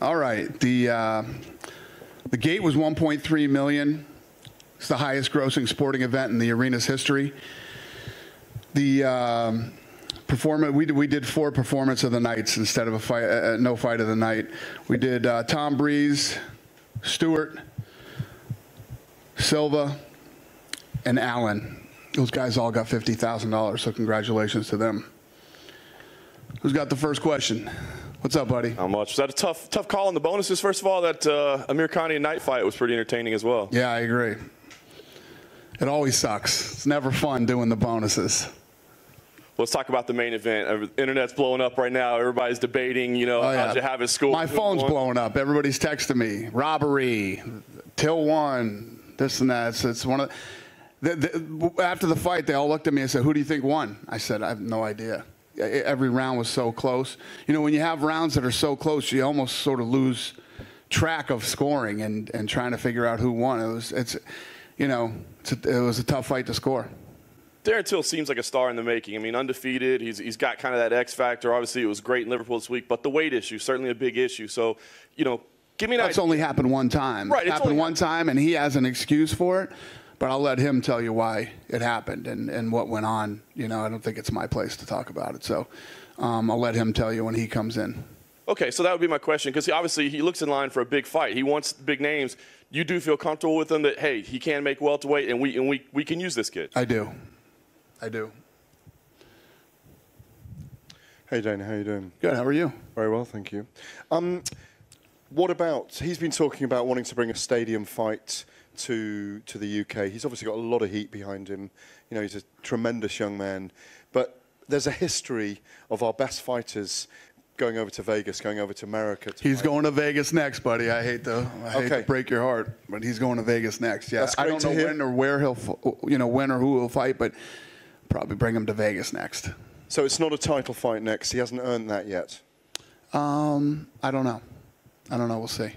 All right. The gate was $1.3 million. It's the highest grossing sporting event in the arena's history. The we did 4 performance of the nights instead of a fight, no fight of the night. We did Tom Breeze, Stewart, Silva, and Allen. Those guys all got $50,000, so congratulations to them. Who's got the first question? What's up, buddy? Not much. Was that a tough call on the bonuses? First of all, that Amir Khani night fight was pretty entertaining as well. Yeah, I agree. It always sucks. It's never fun doing the bonuses. Let's talk about the main event. The internet's blowing up right now. Everybody's debating, you know, how'd you have at school? My phone's blowing up. Everybody's texting me. Robbery, Till won, this and that. So it's one of after the fight, they all looked at me and said, who do you think won? I said, I have no idea. Every round was so close. You know, when you have rounds that are so close, you almost sort of lose track of scoring and trying to figure out who won. It was a tough fight to score. Darren Till seems like a star in the making. I mean, undefeated. He's got kind of that X factor. Obviously, it was great in Liverpool this week, but the weight issue, certainly a big issue. So, you know, give me an idea. That's only happened one time. Right. It's happened one time, and he has an excuse for it. But I'll let him tell you why it happened and what went on. You know, I don't think it's my place to talk about it. So I'll let him tell you when he comes in. Okay, so that would be my question, because obviously he looks in line for a big fight. He wants big names. You do feel comfortable with him that, hey, he can make welterweight and we can use this kid? I do. I do. Hey, Dana, how you doing? Good, how are you? Very well, thank you. What about, he's been talking about wanting to bring a stadium fight to the UK. He's obviously got a lot of heat behind him. You know, he's a tremendous young man. But there's a history of our best fighters going over to Vegas, going over to America. He's going to Vegas next, buddy. I hate to break your heart, but he's going to Vegas next. Yeah, I don't know when or where he'll, you know, when or who he'll fight, but probably bring him to Vegas next. So it's not a title fight next. He hasn't earned that yet. I don't know. I don't know. We'll see.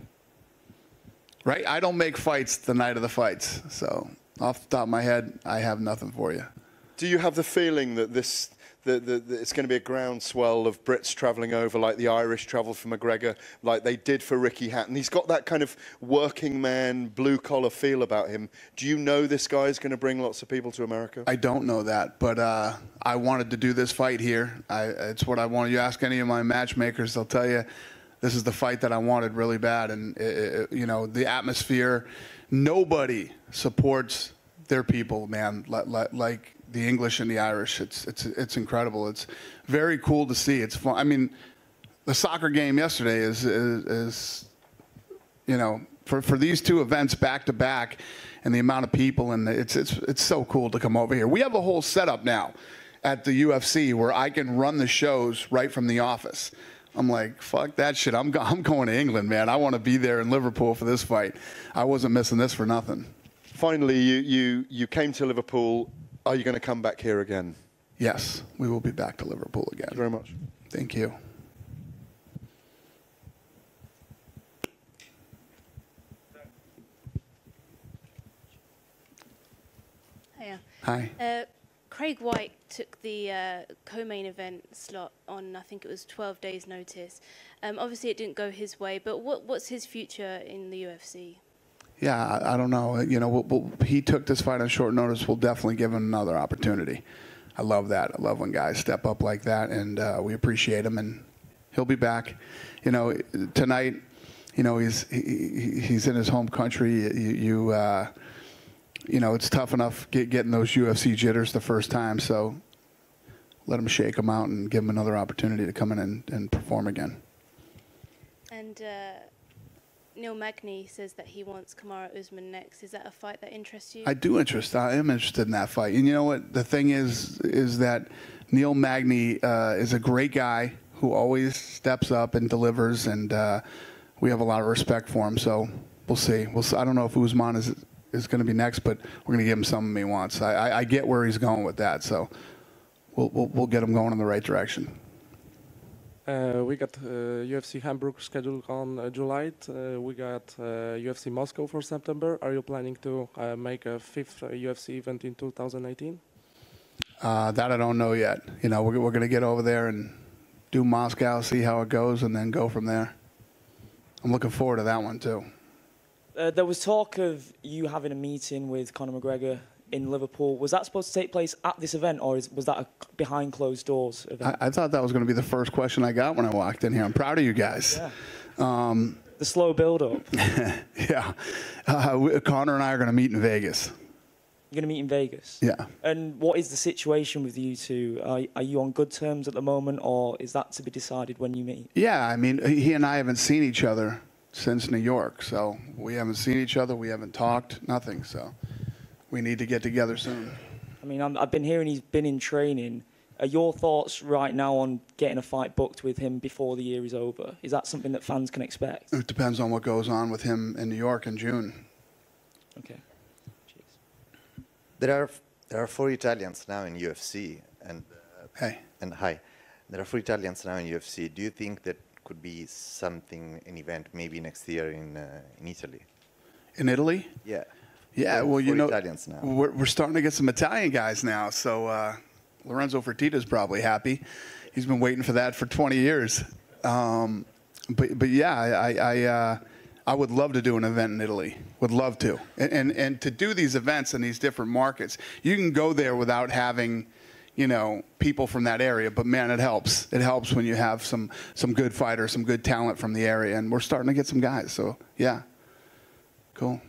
Right? I don't make fights the night of the fights. So off the top of my head, I have nothing for you. Do you have the feeling that this, it's going to be a groundswell of Brits travelling over like the Irish travelled for McGregor, like they did for Ricky Hatton? He's got that kind of working man, blue-collar feel about him. Do you know this guy is going to bring lots of people to America? I don't know that, but I wanted to do this fight here. It's what I wanted. You ask any of my matchmakers, they'll tell you, this is the fight that I wanted really bad, and you know, the atmosphere. Nobody supports their people, man, like the English and the Irish. It's incredible. It's very cool to see. It's fun. I mean, the soccer game yesterday is you know, for these two events back to back, and the amount of people, and it's so cool to come over here. We have a whole setup now at the UFC where I can run the shows right from the office. I'm like, fuck that shit. I'm going to England, man. I want to be there in Liverpool for this fight. I wasn't missing this for nothing. Finally, you came to Liverpool. Are you going to come back here again? Yes, we will be back to Liverpool again. Thank you very much. Thank you. Hiya. Hi. Craig White took the co-main event slot on, I think it was 12 days' notice. Obviously, it didn't go his way, but what's his future in the UFC? Yeah, I don't know. You know, he took this fight on short notice. We'll definitely give him another opportunity. I love that. I love when guys step up like that, and we appreciate him, and he'll be back. You know, tonight, you know, he's in his home country. You know, it's tough enough getting those UFC jitters the first time, so let him shake them out and give him another opportunity to come in and perform again. And Neil Magny says that he wants Kamara Usman next. Is that a fight that interests you? I am interested in that fight. And you know what? The thing is that Neil Magny is a great guy who always steps up and delivers, and we have a lot of respect for him, so we'll see. I don't know if Usman is going to be next, but we're going to give him something he wants. I get where he's going with that, so we'll get him going in the right direction. We got UFC Hamburg scheduled on July. We got UFC Moscow for September. Are you planning to make a 5th UFC event in 2018? That I don't know yet. You know, we're going to get over there and do Moscow, see how it goes, and then go from there. I'm looking forward to that one, too. There was talk of you having a meeting with Conor McGregor in Liverpool. Was that supposed to take place at this event, or was that a behind-closed-doors event? I thought that was going to be the first question I got when I walked in here. I'm proud of you guys. Yeah. The slow build-up. Yeah. Conor and I are going to meet in Vegas. You're going to meet in Vegas? Yeah. And what is the situation with you two? Are you on good terms at the moment, or is that to be decided when you meet? Yeah, I mean, he and I haven't seen each other since New York, so we haven't seen each other, we haven't talked, nothing, so we need to get together soon. I mean, I've been hearing he's been in training. Are your thoughts right now on getting a fight booked with him before the year is over? Is that something that fans can expect? It depends on what goes on with him in New York in June. Okay. There are four Italians now in UFC, and there are four Italians now in UFC. Do you think that could be something, an event, maybe next year in Italy? In Italy? Yeah. Yeah. Well, you know, Italians now. We're starting to get some Italian guys now. So Lorenzo Fertitta's probably happy. He's been waiting for that for 20 years. But yeah, I would love to do an event in Italy. Would love to. And to do these events in these different markets, you can go there without having, you know, people from that area. But, man, it helps. It helps when you have some good fighters, some good talent from the area. And we're starting to get some guys. So, yeah. Cool.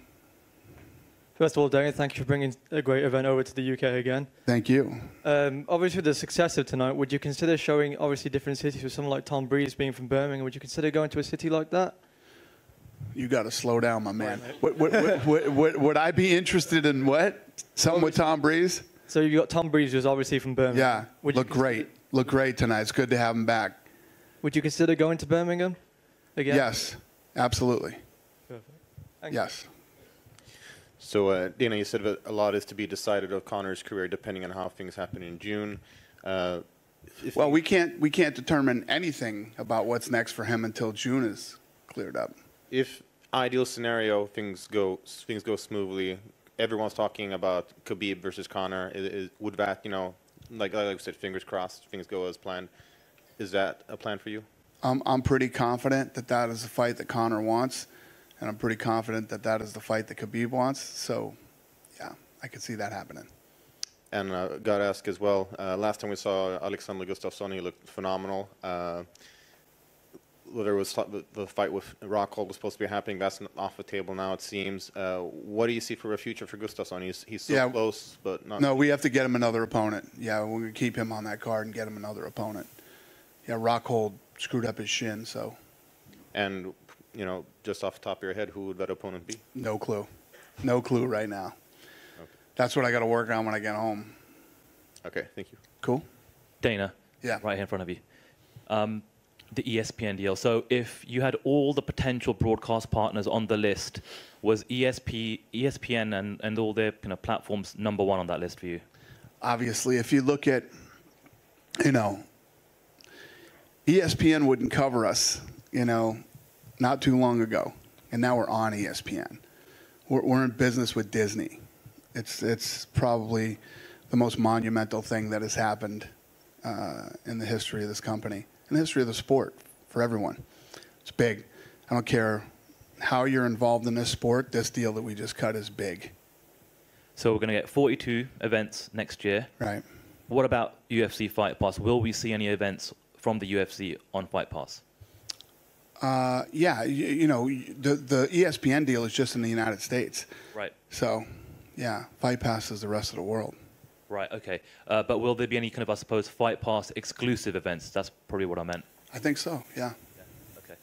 First of all, Darren, thank you for bringing a great event over to the UK again. Thank you. Obviously, with the success of tonight, would you consider showing, obviously, different cities with someone like Tom Breeze being from Birmingham? Would you consider going to a city like that? You got to slow down, my man. What would I be interested in? What? Something with Tom Breeze? So you got Tom Breeze, who's obviously from Birmingham. Yeah, look great. Look great tonight. It's good to have him back. Would you consider going to Birmingham again? Yes, absolutely. Perfect. Thank yes. You. So, Dana, you said that a lot is to be decided of Conor's career depending on how things happen in June. Well, we can't determine anything about what's next for him until June is cleared up. If ideal scenario, things go smoothly. Everyone's talking about Khabib versus Conor. Would that, you know, like I said, fingers crossed, things go as planned. Is that a plan for you? I'm pretty confident that that is the fight that Conor wants, and I'm pretty confident that that is the fight that Khabib wants. So, yeah, I could see that happening. And got to ask as well, last time we saw Alexander Gustafsson, he looked phenomenal. There was the fight with Rockhold was supposed to be happening. That's off the table now, it seems. What do you see for the future for Gustafsson? He's so close, but not. No, we have to get him another opponent. Yeah, we can keep him on that card and get him another opponent. Yeah, Rockhold screwed up his shin, so. And, you know, just off the top of your head, who would that opponent be? No clue. No clue right now. Okay. That's what I got to work on when I get home. Okay, thank you. Cool. Dana. Yeah. Right here in front of you. The ESPN deal. So if you had all the potential broadcast partners on the list, was ESPN and all their kind of platforms number one on that list for you? Obviously, if you look at, you know, ESPN wouldn't cover us, you know, not too long ago. And now we're on ESPN. We're in business with Disney. It's probably the most monumental thing that has happened in the history of this company. The history of the sport for everyone. It's big. I don't care how you're involved in this sport, this deal that we just cut is big. So we're going to get 42 events next year. Right. What about UFC Fight Pass? Will we see any events from the UFC on Fight Pass? Yeah, you know, the ESPN deal is just in the United States. Right. So, yeah, Fight Pass is the rest of the world. Right, okay. But will there be any kind of, I suppose, Fight Pass exclusive events? That's probably what I meant. I think so, yeah. Yeah. Okay.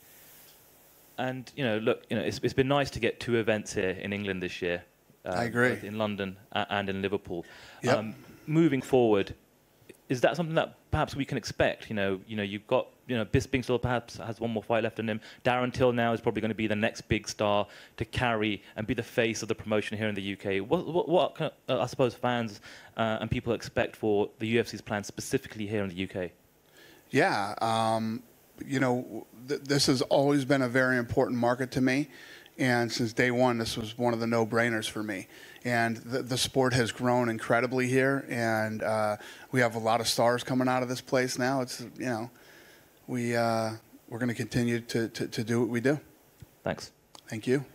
And, you know, look, you know, it's been nice to get two events here in England this year. I agree. Both in London and in Liverpool. Yep. Moving forward, is that something that perhaps we can expect? You know, you've got, you know, Bisping still perhaps has one more fight left in him. Darren Till now is probably going to be the next big star to carry and be the face of the promotion here in the UK. What can, I suppose, fans and people expect for the UFC's plans specifically here in the UK? Yeah, you know, this has always been a very important market to me. And since day one, this was one of the no-brainers for me. And the sport has grown incredibly here. And we have a lot of stars coming out of this place now. It's, you know, we're going to continue to do what we do. Thanks. Thank you.